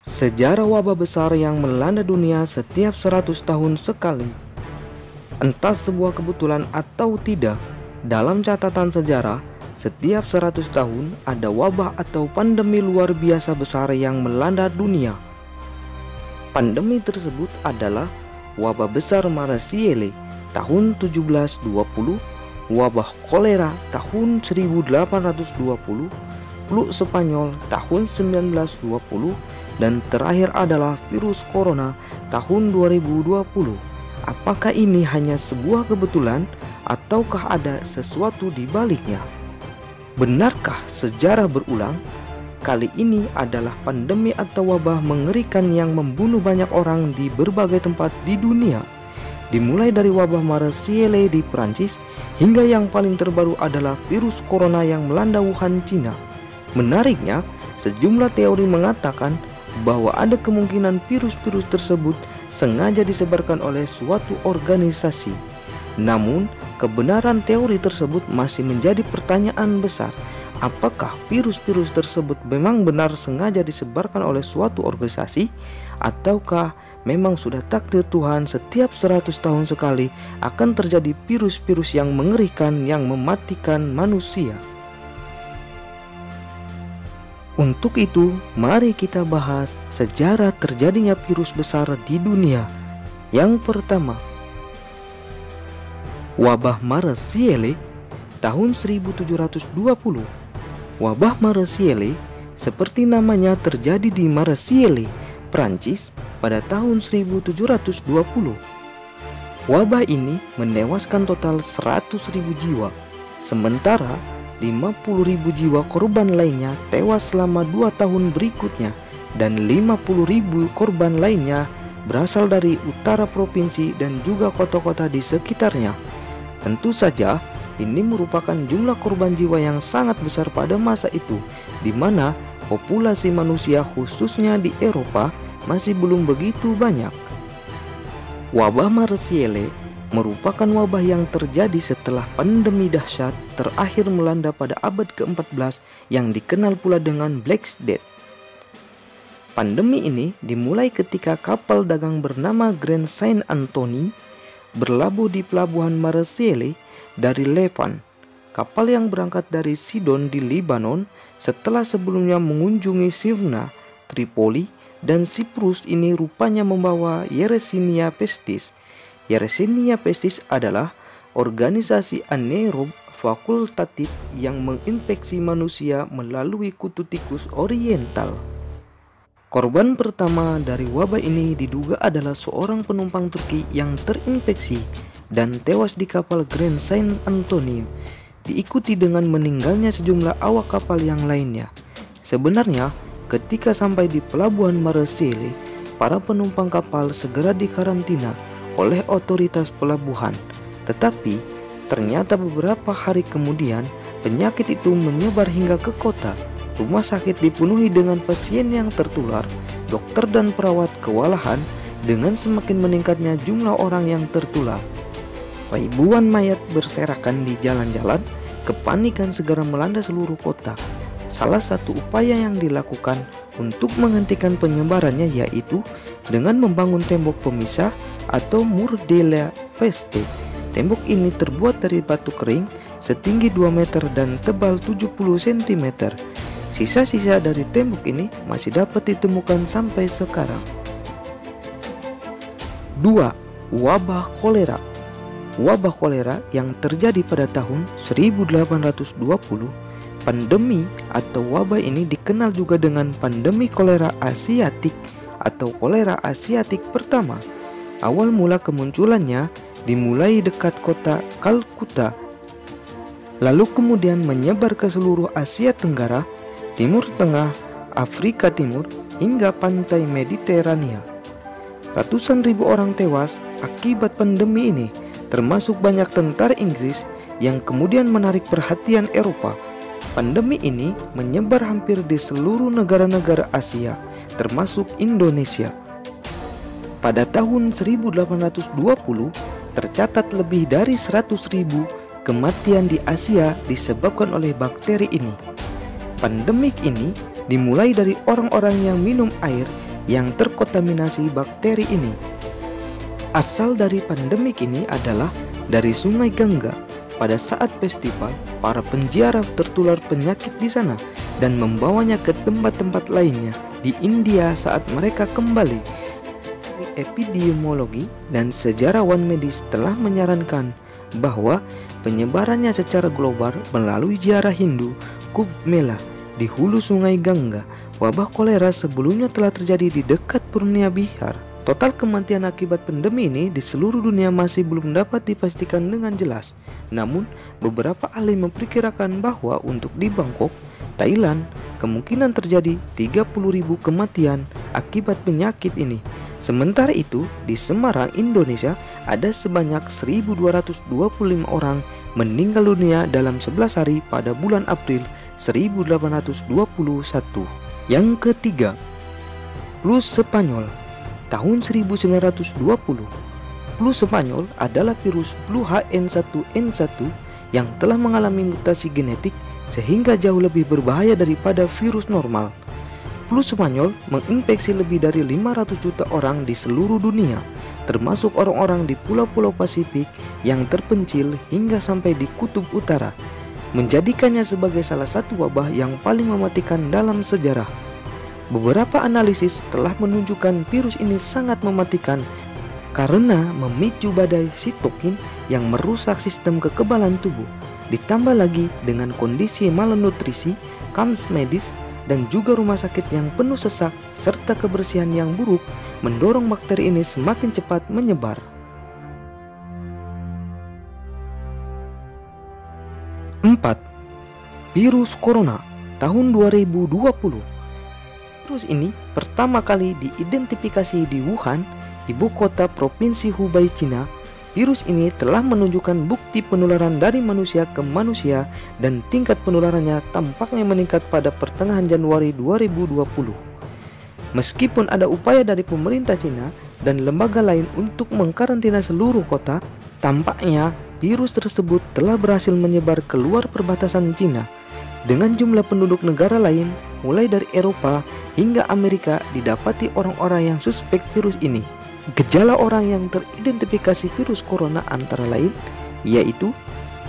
Sejarah wabah besar yang melanda dunia setiap 100 tahun sekali. Entah sebuah kebetulan atau tidak, dalam catatan sejarah, setiap 100 tahun ada wabah atau pandemi luar biasa besar yang melanda dunia. Pandemi tersebut adalah wabah besar Marasiele tahun 1720, wabah kolera tahun 1820, flu Spanyol tahun 1920, dan terakhir adalah virus corona tahun 2020. Apakah ini hanya sebuah kebetulan ataukah ada sesuatu di baliknya? Benarkah sejarah berulang? Kali ini adalah pandemi atau wabah mengerikan yang membunuh banyak orang di berbagai tempat di dunia. Dimulai dari wabah Marasiele di Perancis hingga yang paling terbaru adalah virus corona yang melanda Wuhan, Cina. Menariknya, sejumlah teori mengatakan bahwa ada kemungkinan virus-virus tersebut sengaja disebarkan oleh suatu organisasi. Namun, kebenaran teori tersebut masih menjadi pertanyaan besar. Apakah virus-virus tersebut memang benar sengaja disebarkan oleh suatu organisasi, ataukah memang sudah takdir Tuhan setiap 100 tahun sekali akan terjadi virus-virus yang mengerikan yang mematikan manusia? Untuk itu, mari kita bahas sejarah terjadinya virus besar di dunia. Yang pertama, wabah Marasiele tahun 1720. Wabah Marasiele seperti namanya terjadi di Marasiele, Prancis pada tahun 1720. Wabah ini menewaskan total 100.000 jiwa, sementara 50.000 jiwa korban lainnya tewas selama 2 tahun berikutnya dan 50.000 korban lainnya berasal dari utara provinsi dan juga kota-kota di sekitarnya. Tentu saja ini merupakan jumlah korban jiwa yang sangat besar pada masa itu, di mana populasi manusia khususnya di Eropa masih belum begitu banyak. Wabah Marasiele merupakan wabah yang terjadi setelah pandemi dahsyat terakhir melanda pada abad ke-14 yang dikenal pula dengan Black Death. Pandemi ini dimulai ketika kapal dagang bernama Grand Saint Anthony berlabuh di pelabuhan Marasiele dari Levan. Kapal yang berangkat dari Sidon di Lebanon setelah sebelumnya mengunjungi Smyrna, Tripoli, dan Siprus ini rupanya membawa Yersinia pestis. Yersinia pestis adalah organisasi anaerob fakultatif yang menginfeksi manusia melalui kutu tikus oriental. Korban pertama dari wabah ini diduga adalah seorang penumpang Turki yang terinfeksi dan tewas di kapal Grand Saint Anthony, diikuti dengan meninggalnya sejumlah awak kapal yang lainnya. Sebenarnya, ketika sampai di pelabuhan Marasiele, para penumpang kapal segera dikarantina oleh otoritas pelabuhan. Tetapi, ternyata beberapa hari kemudian, penyakit itu menyebar hingga ke kota. Rumah sakit dipenuhi dengan pasien yang tertular, dokter dan perawat kewalahan dengan semakin meningkatnya jumlah orang yang tertular. Ribuan mayat berserakan di jalan-jalan, kepanikan segera melanda seluruh kota. Salah satu upaya yang dilakukan untuk menghentikan penyebarannya yaitu dengan membangun tembok pemisah atau mur de la peste. Tembok ini terbuat dari batu kering setinggi 2 meter dan tebal 70 cm. Sisa-sisa dari tembok ini masih dapat ditemukan sampai sekarang. 2. Wabah kolera. Wabah kolera yang terjadi pada tahun 1820, pandemi atau wabah ini dikenal juga dengan pandemi kolera Asiatik atau kolera Asiatik pertama. Awal mula kemunculannya dimulai dekat kota Kalkuta, lalu kemudian menyebar ke seluruh Asia Tenggara, Timur Tengah, Afrika Timur, hingga pantai Mediterania. Ratusan ribu orang tewas akibat pandemi ini, termasuk banyak tentara Inggris yang kemudian menarik perhatian Eropa. Pandemi ini menyebar hampir di seluruh negara-negara Asia, termasuk Indonesia. Pada tahun 1820, tercatat lebih dari 100.000 kematian di Asia disebabkan oleh bakteri ini. Pandemik ini dimulai dari orang-orang yang minum air yang terkontaminasi bakteri ini. Asal dari pandemik ini adalah dari sungai Gangga. Pada saat festival, para penziarah tertular penyakit di sana dan membawanya ke tempat-tempat lainnya di India saat mereka kembali. Epidemiologi dan sejarawan medis telah menyarankan bahwa penyebarannya secara global melalui ziarah Hindu Kumbh Mela di hulu sungai Gangga. Wabah kolera sebelumnya telah terjadi di dekat Purnia, Bihar. Total kematian akibat pandemi ini di seluruh dunia masih belum dapat dipastikan dengan jelas. Namun, beberapa ahli memperkirakan bahwa untuk di Bangkok, Thailand, kemungkinan terjadi 30.000 kematian akibat penyakit ini. Sementara itu, di Semarang, Indonesia, ada sebanyak 1.225 orang meninggal dunia dalam 11 hari pada bulan April 1821. Yang ketiga, flu Spanyol. Tahun 1920, flu Spanyol adalah virus flu HN1N1 yang telah mengalami mutasi genetik sehingga jauh lebih berbahaya daripada virus normal. Flu Spanyol menginfeksi lebih dari 500 juta orang di seluruh dunia, termasuk orang-orang di pulau-pulau Pasifik yang terpencil hingga sampai di Kutub Utara, menjadikannya sebagai salah satu wabah yang paling mematikan dalam sejarah. Beberapa analisis telah menunjukkan virus ini sangat mematikan karena memicu badai sitokin yang merusak sistem kekebalan tubuh. Ditambah lagi dengan kondisi malnutrisi, kamps medis, dan juga rumah sakit yang penuh sesak serta kebersihan yang buruk mendorong bakteri ini semakin cepat menyebar. 4. Virus Corona tahun 2020. Virus ini pertama kali diidentifikasi di Wuhan, ibu kota provinsi Hubei, Cina. Virus ini telah menunjukkan bukti penularan dari manusia ke manusia dan tingkat penularannya tampaknya meningkat pada pertengahan Januari 2020. Meskipun ada upaya dari pemerintah Cina dan lembaga lain untuk mengkarantina seluruh kota, tampaknya virus tersebut telah berhasil menyebar keluar perbatasan Cina. Dengan jumlah penduduk negara lain, mulai dari Eropa hingga Amerika, didapati orang-orang yang suspek virus ini. Gejala orang yang teridentifikasi virus corona antara lain yaitu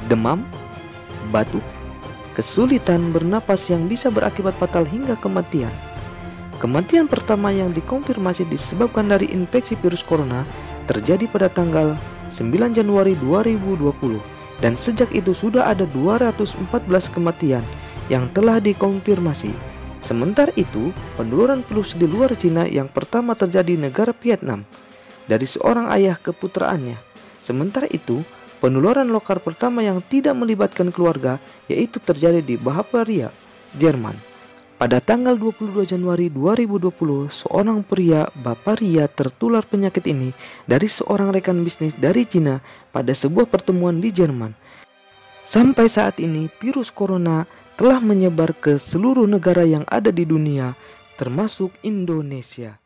demam, batuk, kesulitan bernapas yang bisa berakibat fatal hingga kematian. Kematian pertama yang dikonfirmasi disebabkan dari infeksi virus corona terjadi pada tanggal 9 Januari 2020 dan sejak itu sudah ada 214 kematian yang telah dikonfirmasi. Sementara itu, penularan virus di luar Cina yang pertama terjadi negara Vietnam dari seorang ayah ke putraannya. Sementara itu, penularan lokal pertama yang tidak melibatkan keluarga yaitu terjadi di Bavaria, Jerman. Pada tanggal 22 Januari 2020, seorang pria Bavaria tertular penyakit ini dari seorang rekan bisnis dari Cina pada sebuah pertemuan di Jerman. Sampai saat ini, virus corona telah menyebar ke seluruh negara yang ada di dunia, termasuk Indonesia.